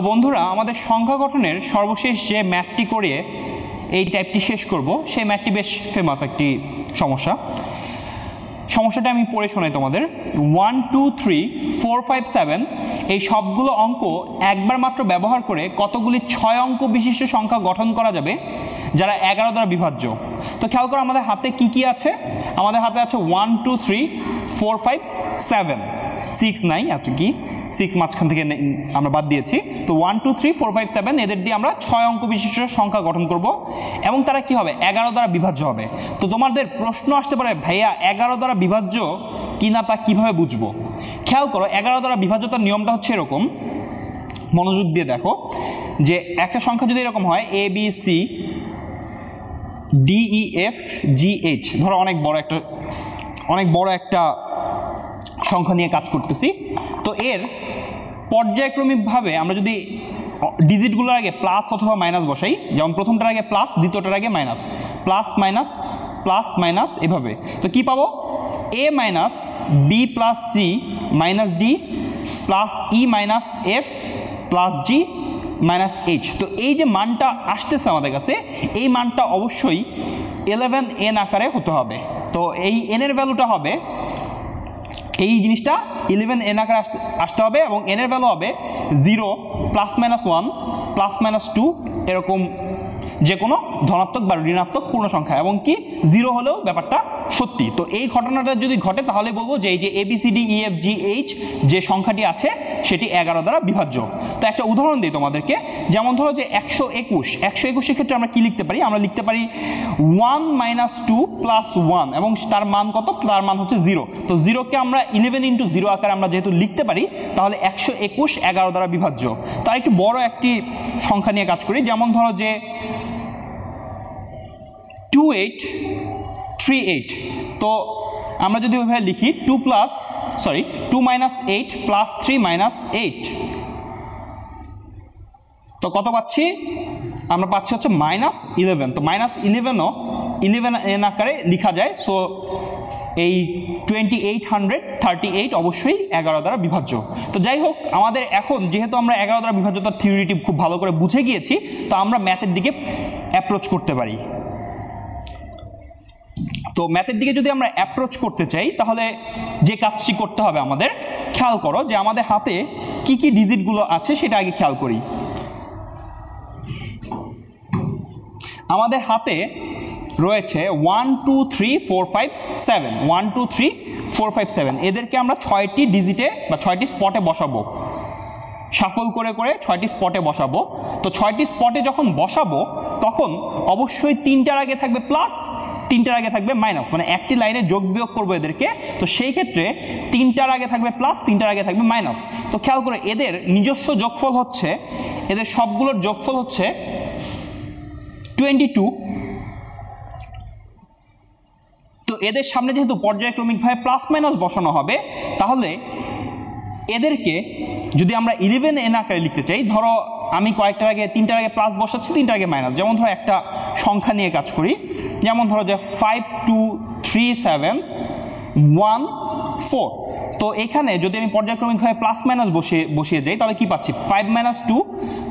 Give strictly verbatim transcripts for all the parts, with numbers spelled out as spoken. तो बंधुरा आमादेर संख्या गठनेर सर्वशेष जे मैथटी करिए এই টাইপটি শেষ করব সেই ম্যাথটি বেশ फेमस একটি সমস্যা সমস্যাটা আমি পড়ে শোনাই তোমাদের এক দুই তিন চার পাঁচ সাত এই সবগুলো অঙ্ক একবার মাত্র ব্যবহার করে কতগুলি ছয় অঙ্ক বিশিষ্ট সংখ্যা গঠন করা যাবে যারা এগারো দ্বারা বিভাজ্য তো খেয়াল করো আমাদের হাতে কি কি আছে আমাদের হাতে আছে এক দুই তিন চার পাঁচ সাত ছয় নাই আছে কি छह মাঝখান থেকে আমরা বাদ দিয়েছি তো এক দুই তিন চার পাঁচ সাত এদের দিয়ে আমরা ছয় অঙ্ক বিশিষ্ট সংখ্যা গঠন করব এবং তারা কি হবে এগারো দ্বারা বিভাজ্য হবে তো তোমাদের প্রশ্ন আসতে পারে ভাইয়া এগারো দ্বারা বিভাজ্য কিনা তা কিভাবে বুঝবো খেয়াল করো এগারো দ্বারা বিভাজ্যতার নিয়মটা হচ্ছে এরকম মনোযোগ দিয়ে দেখো যে একটা সংখ্যা যদি এরকম হয় a b c d e f g h ধরো অনেক বড় একটা অনেক বড় একটা সংখ্যা নিয়ে কাজ করতেছি তো এর পর্যায়ক্রমিক ভাবে আমরা যদি ডিজিটগুলোর আগে প্লাস অথবা মাইনাস বসাই যেমন প্রথমটার আগে প্লাস দ্বিতীয়টার আগে minus plus minus plus minus এভাবে তো কি পাবো a minus b plus c minus d plus e minus f plus g minus h তো এই যে মানটা আসতেছে আমাদের কাছে এই মানটা অবশ্যই এগারো এন আকারে হতে হবে তো এই n এর ভ্যালুটা হবে এই জিনিসটা এগারো এন আকারে আসতে হবে এবং n এর ভ্যালু হবে শূন্য প্লাস মাইনাস এক প্লাস মাইনাস দুই এরকম যে কোনো ধনাত্মক বা ঋণাত্মক পূর্ণ সংখ্যা এবং কি শূন্য হলেও ব্যাপারটা সত্যি তো এই ঘটনাটা যদি ঘটে তাহলে বলবো যে এই যে a b c d e f g h যে সংখ্যাটি আছে সেটি এগারো দ্বারা বিভাজ্য তো একটা উদাহরণ দেই তোমাদেরকে যেমন ধরো যে একশো একুশ একশো একুশ এর ক্ষেত্রে আমরা কি লিখতে পারি আমরা লিখতে পারি এক - দুই + এক এবং তার মান কত তার মান হচ্ছে শূন্য তো শূন্য কে আমরা এগারো * শূন্য আকারে আমরা যেহেতু লিখতে পারি তাহলে একশো একুশ এগারো দ্বারা বিভাজ্য তার একটু বড় একটি সংখ্যা নিয়ে কাজ করি যেমন ধরো যে দুই আট তিন আট তো আমরা যদি ওইভাবে লিখি দুই প্লাস সরি দুই মাইনাস আট প্লাস তিন মাইনাস আট তো কত পাচ্ছি আমরা পাচ্ছি হচ্ছে মাইনাস এগারো তো মাইনাস এগারো ও এগারো এন আকারে লেখা যায় সো এই দুই হাজার আটশো আটত্রিশ অবশ্যই এগারো দ্বারা বিভাজ্য তো যাই হোক আমাদের এখন যেহেতু আমরা এগারো দ্বারা বিভাজ্যতার থিওরিটি খুব ভালো করে বুঝে গিয়েছি তো আমরা ম্যাথের দিকে অ্যাপ্রোচ করতে পারি তো ম্যাথের দিকে যদি আমরা অ্যাপ্রোচ করতে চাই তাহলে যে কাজটি করতে হবে আমাদের খেয়াল করো যে আমাদের হাতে কি কি ডিজিটগুলো আছে সেটা আগে খেয়াল করি আমাদের হাতে রয়েছে এক দুই তিন চার পাঁচ সাত এক দুই তিন চার পাঁচ সাত এদেরকে আমরা ছয়টি ডিজিটে বা ছয়টি স্পটে বসাবো শাফল করে করে ছয়টি স্পটে বসাবো তো ছয়টি স্পটে যখন বসাবো তখন অবশ্যই তিনটার আগে থাকবে প্লাস তিনটার আগে থাকবে মাইনাস মানে একটি লাইনে যোগ বিয়োগ করব এদেরকে তো সেই ক্ষেত্রে তিনটার আগে থাকবে প্লাস তিনটার আগে থাকবে মাইনাস তো খেয়াল করে এদের নিজস্ব যোগফল হচ্ছে এদের সবগুলোর যোগফল হচ্ছে বাহাত্তর তো এদের সামনে যেহেতু পর্যায়ক্রমিকভাবে প্লাস মাইনাস বসানো হবে তাহলে এদেরকে যদি আমরা এগারো এন আকারে লিখতে চাই ধরো আমি কয়েকটার আগে তিনটার আগে প্লাস বসাচ্ছি তিনটার আগে মাইনাস যেমন ধরো একটা সংখ্যা নিয়ে কাজ করি যেমন ধরো যে পাঁচ দুই তিন সাত এক চার তো এখানে যদি আমি পর্যায়ক্রমিকভাবে প্লাস মাইনাস বসিয়ে বসিয়ে যাই তাহলে কি পাচ্ছি পাঁচ মাইনাস দুই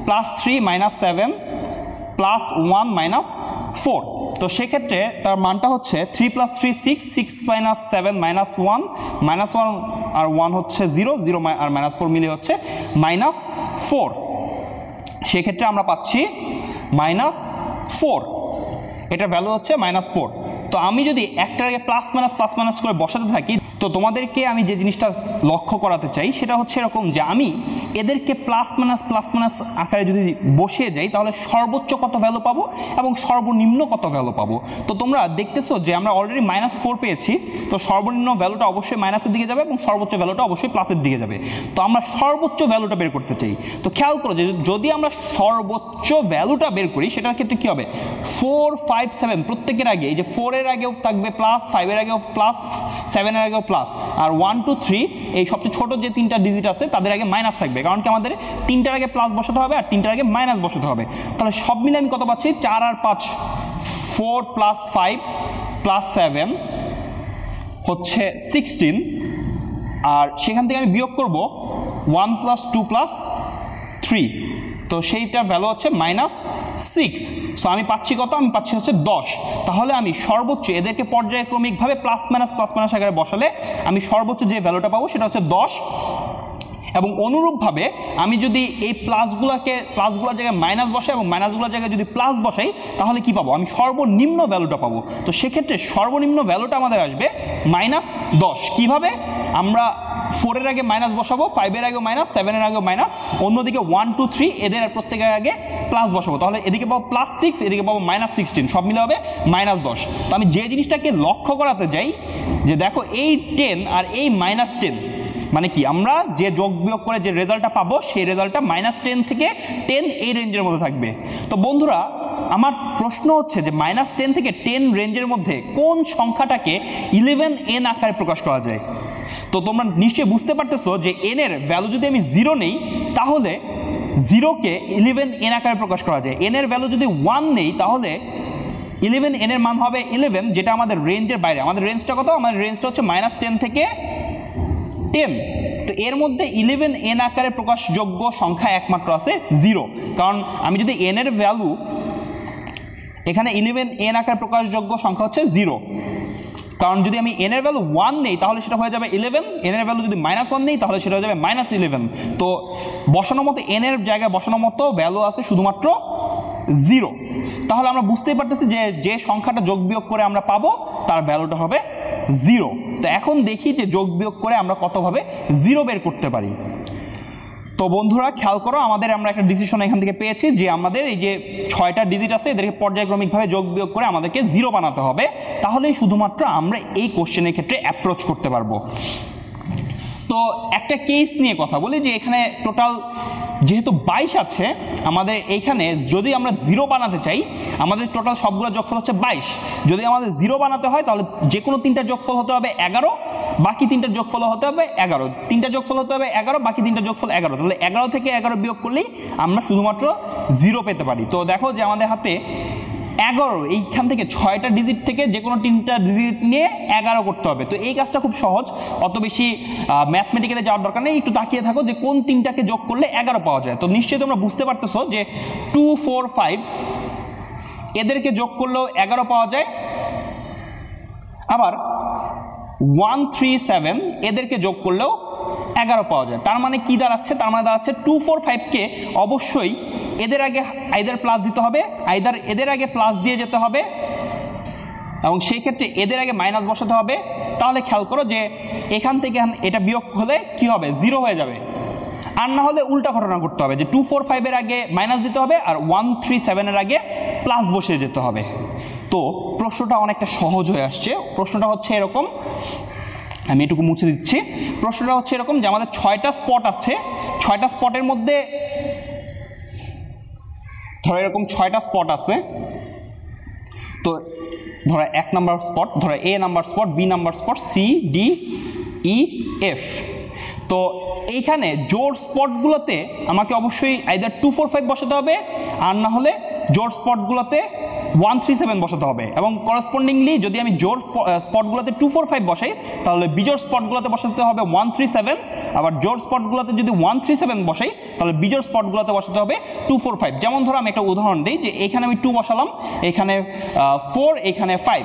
প্লাস তিন মাইনাস সাত প্লাস এক মাইনাস চার তো সেক্ষেত্রে তার মানটা হচ্ছে তিন প্লাস তিন ছয় ছয় মাইনাস সাত মাইনাস এক মাইনাস এক আর এক হচ্ছে শূন্য শূন্য আর মাইনাস চার মিলে হচ্ছে মাইনাস চার সেক্ষেত্রে আমরা পাচ্ছি মাইনাস চার এটা ভ্যালু হচ্ছে মাইনাস চার তো আমি যদি একটার আগে প্লাস মাইনাস প্লাস মাইনাস করে বসাতে থাকি তো তোমাদেরকে আমি যে জিনিসটা লক্ষ্য করাতে চাই সেটা হচ্ছে এরকম যে আমি এদেরকে প্লাস মাইনাস প্লাস মাইনাস আকারে যদি বসিয়ে যাই তাহলে সর্বোচ্চ কত ভ্যালু পাবো এবং সর্বনিম্ন কত ভ্যালু পাবো তো তোমরা দেখতেছো যে আমরা অলরেডি মাইনাস ফোর পেয়েছি তো সর্বনিম্ন ভ্যালুটা অবশ্যই মাইনাসের দিকে যাবে এবং সর্বোচ্চ ভ্যালুটা অবশ্যই প্লাসের দিকে যাবে তো আমরা সর্বোচ্চ ভ্যালুটা বের করতে চাই তো খেয়াল করো যে যদি আমরা সর্বোচ্চ ভ্যালুটা বের করি সেটার ক্ষেত্রে কী হবে ফোর ফাইভ সেভেন প্রত্যেকের আগে এই যে ফোরের আগেও থাকবে প্লাস ফাইভের আগেও প্লাস সেভেনের আগেও প্লাস আর ওয়ান টু থ্রি এই সবচেয়ে ছোট যে তিনটা ডিজিট আছে তাদের আগে মাইনাস থাকবে কারণ কি আমাদের তিনটার আগে প্লাস বসাতে হবে আর তিনটার আগে মাইনাস বসাতে হবে তাহলে সব মিলে আমি কত পাচ্ছি চার আর পাঁচ four plus five plus seven হচ্ছে সিক্সটিন আর সেখান থেকে আমি বিয়োগ করব one plus two plus three. তো সেইটার ভ্যালু হচ্ছে মাইনাস সিক্স। সো আমি পাচ্ছি কত? আমি পাচ্ছি হচ্ছে দশ। তাহলে আমি সর্বোচ্চ এদেরকে পর্যায়ক্রমিকভাবে প্লাস মাইনাস প্লাস মাইনাস আকারে বসালে আমি সর্বোচ্চ যে ভ্যালুটা পাবো সেটা হচ্ছে দশ। এবং অনুরূপভাবে আমি যদি এই প্লাসগুলোকে প্লাসগুলোর জায়গায় মাইনাস বসাই এবং মাইনাসগুলোর জায়গায় যদি প্লাস বসাই তাহলে কি পাবো? আমি সর্বনিম্ন ভ্যালুটা পাবো। তো সেক্ষেত্রে সর্বনিম্ন ভ্যালুটা আমাদের আসবে মাইনাস দশ। কীভাবে? আমরা ফোরের আগে মাইনাস বসাবো, ফাইভের আগেও মাইনাস, সেভেনের আগেও মাইনাস, অন্যদিকে ওয়ান টু থ্রি এদের প্রত্যেকের আগে প্লাস বসাবো। তাহলে এদিকে পাবো প্লাস সিক্স, এদিকে পাবো মাইনাস সিক্সটিন, সব মিলে হবে মাইনাস দশ। তো আমি যে জিনিসটাকে লক্ষ্য করাতে যাই যে দেখো এই টেন আর এই মাইনাস টেন মানে কি, আমরা যে যোগ বিয়োগ করে যে রেজাল্টটা পাবো সেই রেজাল্টটা মাইনাস টেন থেকে টেন এই রেঞ্জের মধ্যে থাকবে। তো বন্ধুরা আমার প্রশ্ন হচ্ছে যে মাইনাস টেন থেকে টেন রেঞ্জের মধ্যে কোন সংখ্যাটাকে ইলেভেন এন আকারে প্রকাশ করা যায়? তো তোমরা নিশ্চয়ই বুঝতে পারতেছো যে এন এর ভ্যালু যদি আমি জিরো নেই তাহলে জিরোকে ইলেভেন এন আকারে প্রকাশ করা যায়। এন এর ভ্যালু যদি ওয়ান নেই তাহলে ইলেভেন এন এর মান হবে ইলেভেন, যেটা আমাদের রেঞ্জের বাইরে। আমাদের রেঞ্জটা কত? আমাদের রেঞ্জটা হচ্ছে মাইনাস টেন থেকে টেন। তো এর মধ্যে ইলেভেন এন আকারে প্রকাশযোগ্য সংখ্যা একমাত্র আছে জিরো। কারণ আমি যদি এন এর ভ্যালু এখানে ইলেভেন এন আকারে প্রকাশযোগ্য সংখ্যা হচ্ছে জিরো, কারণ যদি আমি এন এর ভ্যালু ওয়ান নেই তাহলে সেটা হয়ে যাবে ইলেভেন, এন এর ভ্যালু যদি মাইনাস ওয়ান নেই তাহলে সেটা হয়ে যাবে মাইনাস ইলেভেন। তো বসানো মতো এন এর জায়গায় বসানো মতো ভ্যালু আছে শুধুমাত্র জিরো। তাহলে আমরা বুঝতেই পারতেছি যে যে সংখ্যাটা যোগ বিয়োগ করে আমরা পাবো তার ভ্যালুটা হবে জিরো। তো এখন দেখি যে যোগ বিয়োগ করে আমরা কতভাবে জিরো বের করতে পারি। তো বন্ধুরা খেয়াল করো, আমাদের আমরা একটা ডিসিশন এখান থেকে পেয়েছি যে আমাদের এই যে ছয়টা ডিজিট আছে এদেরকে পর্যায়ক্রমিকভাবে যোগ বিয়োগ করে আমাদেরকে জিরো বানাতে হবে, তাহলেই শুধুমাত্র আমরা এই কোশ্চেনের ক্ষেত্রে অ্যাপ্রোচ করতে পারবো। তো একটা কেস নিয়ে কথা বলি যে এখানে টোটাল যেহেতু বাইশ আছে আমাদের, এইখানে যদি আমরা জিরো বানাতে চাই আমাদের টোটাল সবগুলো যোগফল হচ্ছে বাইশ। যদি আমাদের জিরো বানাতে হয় তাহলে যে কোনো তিনটা যোগফল হতে হবে এগারো, বাকি তিনটা যোগফল হতে হবে এগারো, তিনটা যোগফল হতে হবে এগারো, বাকি তিনটা যোগফল এগারো। তাহলে এগারো থেকে এগারো বিয়োগ করলেই আমরা শুধুমাত্র জিরো পেতে পারি। তো দেখো যে আমাদের হাতে এগারো, এইখান থেকে ছয়টা ডিজিট থেকে যে কোনো তিনটা ডিজিট নিয়ে এগারো করতে হবে। তো এই কাজটা খুব সহজ, অত বেশি ম্যাথমেটিক্যালে যাওয়ার দরকার নেই। একটু তাকিয়ে থাকো যে কোন তিনটাকে যোগ করলে এগারো পাওয়া যায়। তো নিশ্চয়ই তোমরা বুঝতে পারতেছো যে টু ফোর ফাইভ এদেরকে যোগ করলেও এগারো পাওয়া যায়, আবার ওয়ান থ্রি সেভেন এদেরকে যোগ করলেও এগারো পাওয়া যায়। তার মানে কি দাঁড়াচ্ছে? তার মানে দাঁড়াচ্ছে টু ফোর ফাইভকে অবশ্যই এদের আগে আইদার প্লাস দিতে হবে, আইদার এদের আগে প্লাস দিয়ে যেতে হবে, এবং সেই ক্ষেত্রে এদের আগে মাইনাস বসাতে হবে। তাহলে খেয়াল করো যে এখান থেকে এটা বিয়োগ হলে কি হবে? জিরো হয়ে যাবে। আর না হলে উল্টা ঘটনা করতে হবে যে টু ফোর ফাইভের আগে মাইনাস দিতে হবে আর ওয়ান থ্রি সেভেনের আগে প্লাস বসিয়ে যেতে হবে। তো প্রশ্নটা অনেকটা সহজ হয়ে আসছে। প্রশ্নটা হচ্ছে এরকম, আমি এটুকু মুছে দিচ্ছি। প্রশ্নটা হচ্ছে এরকম যে আমাদের ছয়টা স্পট আছে, ছয়টা স্পটের মধ্যে ধরো এরকম ছয়টা স্পট আছে। তো ধরো এক নাম্বার স্পট, ধরো A number spot, B number spot, C D E F. তো এইখানে জোর স্পটগুলোতে আমাকে অবশ্যই আইদার টু ফোর ফাইভ বসাতে হবে, আর না হলে জোর স্পটগুলোতে ওয়ান থ্রি সেভেন বসাতে হবে। এবং করসপন্ডিংলি যদি আমি জোর স্পটগুলোতে টু ফোর ফাইভ বসাই তাহলে বিজোড় স্পটগুলোতে বসাতে হবে ওয়ান থ্রি সেভেন, আবার জোর স্পটগুলোতে যদি ওয়ান থ্রি সেভেন বসাই তাহলে বিজোড় স্পটগুলোতে বসাতে হবে টু ফোর ফাইভ। যেমন ধরো আমি একটা উদাহরণ দিই যে এখানে আমি টু বসালাম, এখানে ফোর, এখানে ফাইভ,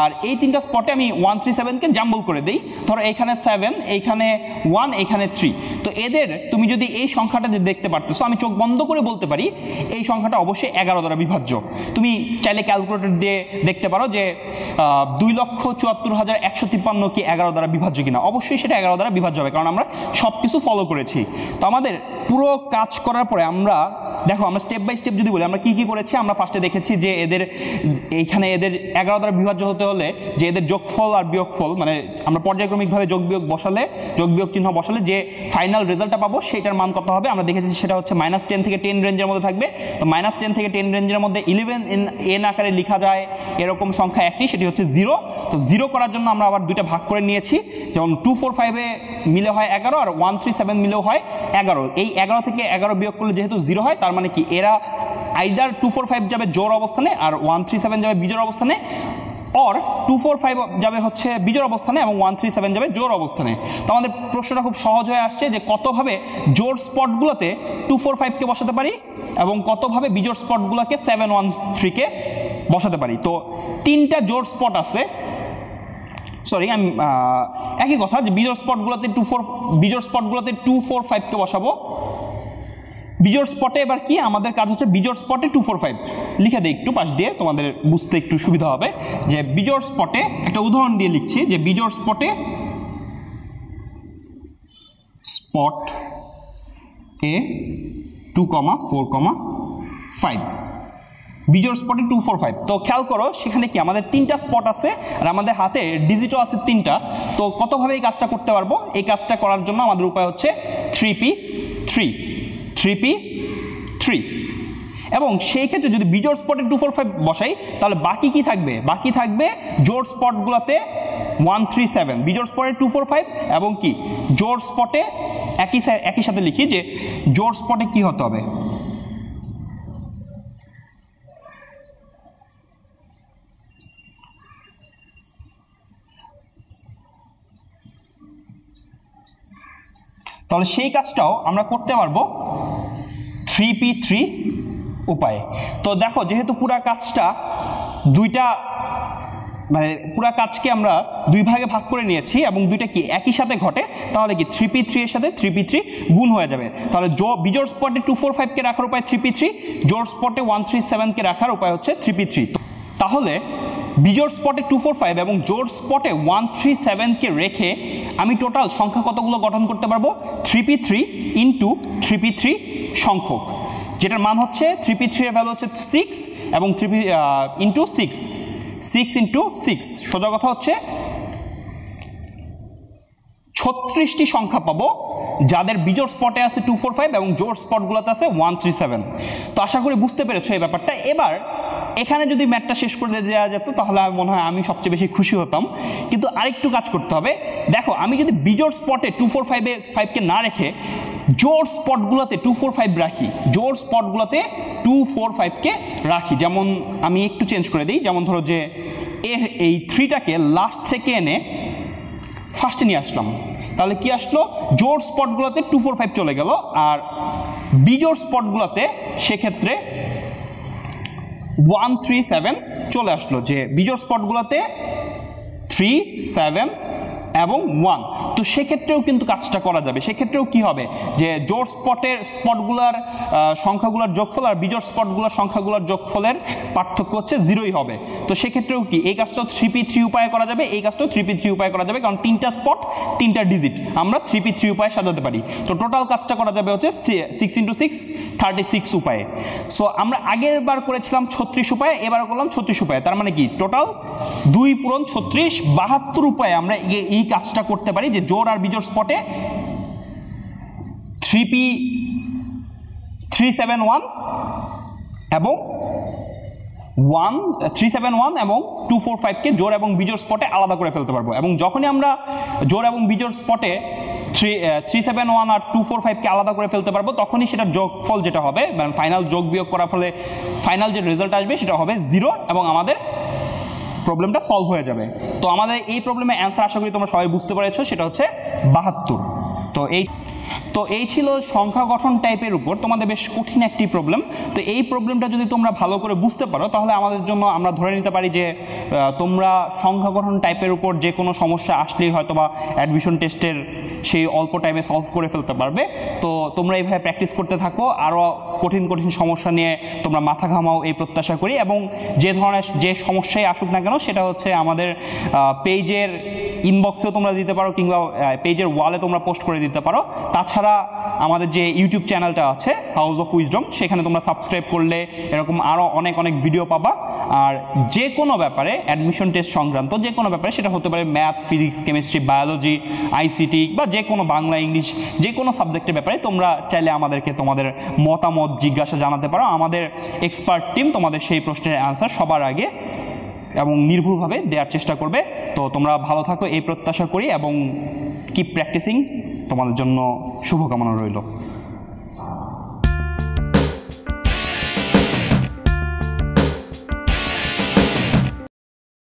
আর এই তিনটা স্পটে আমি ওয়ান থ্রি সেভেনকে জাম্বল করে দিই। ধরো এখানে সেভেন, এইখানে ওয়ান, এখানে থ্রি। তো এদের তুমি যদি এই সংখ্যাটা যে দেখতে পারতেছো, আমি চোখ বন্ধ করে বলতে পারি এই সংখ্যাটা অবশ্যই এগারো দ্বারা বিভাজ্য। তুমি চাইলে ক্যালকুলেটর দিয়ে দেখতে পারো যে দুই লক্ষ চুয়াত্তর হাজার একশো তিপ্পান্ন কি এগারো দ্বারা বিভাজ্য কিনা। অবশ্যই সেটা এগারো দ্বারা বিভাজ্য হবে, কারণ আমরা সব কিছু ফলো করেছি। তো আমাদের পুরো কাজ করার পরে আমরা দেখো আমরা স্টেপ বাই স্টেপ যদি বলি আমরা কী কী করেছি। আমরা ফার্স্টে দেখেছি যে এদের এইখানে এদের এগারো দ্বারা বিভাজ্য হতে হলে যে এদের যোগফল আর বিয়োগফল মানে আমরা পর্যায়ক্রমিকভাবে যোগ বিয়োগ বসালে, যোগ বিয়োগ চিহ্ন বসালে যে ফাইনাল রেজাল্টটা পাবো সেটার মান কত হবে আমরা দেখেছি, সেটা হচ্ছে মাইনাস টেন থেকে টেন রেঞ্জের মধ্যে থাকবে। তো মাইনাস টেন থেকে টেন রেঞ্জের মধ্যে ইলেভেন এন আকারে লেখা যায় এরকম সংখ্যা একটি, সেটি হচ্ছে জিরো। তো জিরো করার জন্য আমরা আবার দুইটা ভাগ করে নিয়েছি, যেমন টু ফোর ফাইভে মিলে হয় এগারো আর ওয়ান থ্রি সেভেন মিলেও হয় এগারো। এই এগারো থেকে এগারো বিয়োগ করলে যেহেতু জিরো হয় তার মানে কি এরা আইদার টু ফোর ফাইভ যাবে জোর অবস্থানে আর ওয়ান থ্রি সেভেন যাবে বিজোর অবস্থানে, और टू फोर फाइव যাবে হচ্ছে বিজোড় অবস্থানে এবং ওয়ান থ্রি সেভেন যাবে জোড় অবস্থানে। তো আমাদের প্রশ্নটা খুব সহজ হয়ে আসছে যে কতভাবে জোড় স্পটগুলোতে টু ফোর ফাইভকে বসাতে পারি এবং কতভাবে বিজোড় স্পটগুলোকে সেভেন ওয়ান থ্রিকে বসাতে পারি। তো তিনটা জোড় স্পট আছে, সরি আমি একই কথা, যে বিজোড় স্পটগুলোতে টু ফোর বিজোড় স্পটগুলোতে টু ফোর ফাইভকে বসাবো। বিজোড় স্পটে এবার কি আমাদের কাজ হচ্ছে, বিজোড় স্পটে টু ফোর ফাইভ লিখে দিই একটু পাশ দিয়ে, তোমাদের বুঝতে একটু সুবিধা হবে। যে বিজোড় স্পটে একটা উদাহরণ দিয়ে লিখছি, যে বিজোড় স্পটে স্পট এ two comma four comma five, বিজোড় স্পটে টু ফোর ফাইভ। তো খেয়াল করো সেখানে কি আমাদের তিনটা স্পট আছে আর আমাদের হাতে ডিজিটও আছে তিনটা। তো কতভাবে এই কাজটা করতে পারবো, এই কাজটা করার জন্য আমাদের উপায় হচ্ছে three P three three P three. এবং সেই ক্ষেত্রে যদি বিজোড় স্পটে টু ফোর ফাইভ বসাই তাহলে বাকি কি থাকবে, বাকি থাকবে জোড় স্পটগুলোতে ওয়ান থ্রি সেভেন, বিজোড় স্পটে টু ফোর ফাইভ এবং কি জোড় স্পটে একই একই সাথে লিখি যে জোড় স্পটে কি হতে হবে, তাহলে সেই কাজটাও আমরা করতে পারবো থ্রি পি থ্রি উপায়ে। তো দেখো যেহেতু পুরা কাজটা দুইটা মানে পুরা কাজকে আমরা দুই ভাগে ভাগ করে নিয়েছি এবং দুইটা কি একই সাথে ঘটে, তাহলে কি থ্রি পি থ্রি এর সাথে থ্রি পি থ্রি গুণ হয়ে যাবে। তাহলে জো বিজোড় স্পটে টু ফোর ফাইভকে রাখার উপায় থ্রি পি থ্রি, জোড় স্পটে ওয়ান থ্রি সেভেনকে রাখার উপায় হচ্ছে থ্রি পি থ্রি। তাহলে বিজোড় স্পটে টু ফোর ফাইভ এবং জোড় স্পটে ওয়ান থ্রি সেভেনকে রেখে আমি টোটাল সংখ্যা কতগুলো গঠন করতে পারবো, three P three into three P three সংখ্যক, যেটার মান হচ্ছে থ্রি পি থ্রি এর ভ্যালু হচ্ছে সিক্স এবং three P into six six into six, সোজা কথা হচ্ছে ছত্রিশটি সংখ্যা পাবো যাদের বিজোড় স্পটে আছে টু ফোর ফাইভ এবং জোড় স্পটগুলোতে আছে ওয়ান থ্রি সেভেন। তো আশা করি বুঝতে পেরেছো এই ব্যাপারটা। এবার এখানে যদি ম্যাথটা শেষ করে দেওয়া যেত তাহলে মনে হয় আমি সবচেয়ে বেশি খুশি হতাম, কিন্তু আরেকটু কাজ করতে হবে। দেখো আমি যদি বিজোড় স্পটে টু ফোর ফাইভে ফাইভকে না রেখে জোড় স্পটগুলোতে টু ফোর ফাইভ রাখি, জোড় স্পটগুলোতে টু ফোর ফাইভকে রাখি, যেমন আমি একটু চেঞ্জ করে দিই, যেমন ধরো যে এই থ্রিটাকে লাস্ট থেকে এনে ফার্স্টে নিয়ে আসলাম, তাহলে কি আসলো জোড় স্পটগুলোতে টু ফোর ফাইভ চলে গেল আর বিজোড় স্পটগুলোতে সেক্ষেত্রে ওয়ান থ্রি সেভেন চলে আসলো, যে বিজোড় স্পটগুলোতে থ্রি সেভেন এবং ওয়ান। তো সেক্ষেত্রেও কিন্তু কাজটা করা যাবে, সেক্ষেত্রেও কি হবে যে জোড় স্পটের স্পটগুলোর সংখ্যাগুলোর যোগফল আর বিজোড় স্পটগুলোর সংখ্যাগুলোর যোগফলের পার্থক্য হচ্ছে জিরোই হবে। তো সেক্ষেত্রেও কি এই কাজটাও থ্রি পি থ্রি উপায়ে করা যাবে, এই কাজটাও থ্রি পি থ্রি উপায়ে করা যাবে, কারণ তিনটা স্পট তিনটা ডিজিট আমরা থ্রি পি থ্রি উপায়ে সাজাতে পারি। তো টোটাল কাজটা করা যাবে হচ্ছে six into six thirty six উপায়ে। সো আমরা আগের বার করেছিলাম ছত্রিশ উপায়ে, এবার করলাম ছত্রিশ উপায়ে, তার মানে কি টোটাল দুই পূরণ ছত্রিশ বাহাত্তর উপায়ে আমরা এই কাজটা করতে পারি, যে জোড় আর বিজোড় স্পটে three P three seven one এবং ওয়ান থ্রি সেভেন ওয়ান এবং টু ফোর ফাইভকে জোড় এবং বিজোড় স্পটে আলাদা করে ফেলতে পারবো। এবং যখনই আমরা জোড় এবং বিজোড় স্পটে থ্রি থ্রি সেভেন ওয়ান আর টু ফোর ফাইভকে আলাদা করে ফেলতে পারবো তখনই সেটার যোগফল যেটা হবে মানে ফাইনাল যোগ বিয়োগ করার ফলে ফাইনাল যে রেজাল্ট আসবে সেটা হবে জিরো এবং আমাদের প্রবলেমটা সলভ হয়ে যাবে। তো আমাদের এই প্রবলেমের অ্যান্সার আশা করি তোমরা সবাই বুঝতে পেরেছো, সেটা হচ্ছে বাহাত্তর। তো এই তো এই ছিল সংখ্যা গঠন টাইপের উপর তোমাদের বেশ কঠিন একটি প্রবলেম। তো এই প্রবলেমটা যদি তোমরা ভালো করে বুঝতে পারো তাহলে আমাদের জন্য আমরা ধরে নিতে পারি যে তোমরা সংখ্যা গঠন টাইপের উপর যে কোনো সমস্যা আসলেই হয়তো বা অ্যাডমিশন টেস্টের সেই অল্প টাইমে সলভ করে ফেলতে পারবে। তো তোমরা এইভাবে প্র্যাকটিস করতে থাকো, আরও কঠিন কঠিন সমস্যা নিয়ে তোমরা মাথা ঘামাও এই প্রত্যাশা করি। এবং যে ধরনের যে সমস্যাই আসুক না কেন সেটা হচ্ছে আমাদের পেজের ইনবক্সেও তোমরা দিতে পারো কিংবা পেজের ওয়ালে তোমরা পোস্ট করে দিতে পারো। তাছাড়া আমাদের যে ইউটিউব চ্যানেলটা আছে হাউস অফ উইজডম, সেখানে তোমরা সাবস্ক্রাইব করলে এরকম আরও অনেক অনেক ভিডিও পাবা। আর যে কোনো ব্যাপারে অ্যাডমিশন টেস্ট সংক্রান্ত যে কোনো ব্যাপারে, সেটা হতে পারে math, physics, chemistry, biology, ICT বা যে কোনো বাংলা, ইংলিশ, যে কোনো সাবজেক্টের ব্যাপারে তোমরা চাইলে আমাদেরকে তোমাদের মতামত জিজ্ঞাসা জানাতে পারো। আমাদের এক্সপার্ট টিম তোমাদের সেই প্রশ্নের অ্যান্সার সবার আগে এবং নির্ভুলভাবে দেওয়ার চেষ্টা করবে। তো তোমরা ভালো থাকো এই প্রত্যাশা করি এবং কিপ প্র্যাকটিসিং, তোমাদের জন্য শুভকামনা রইল।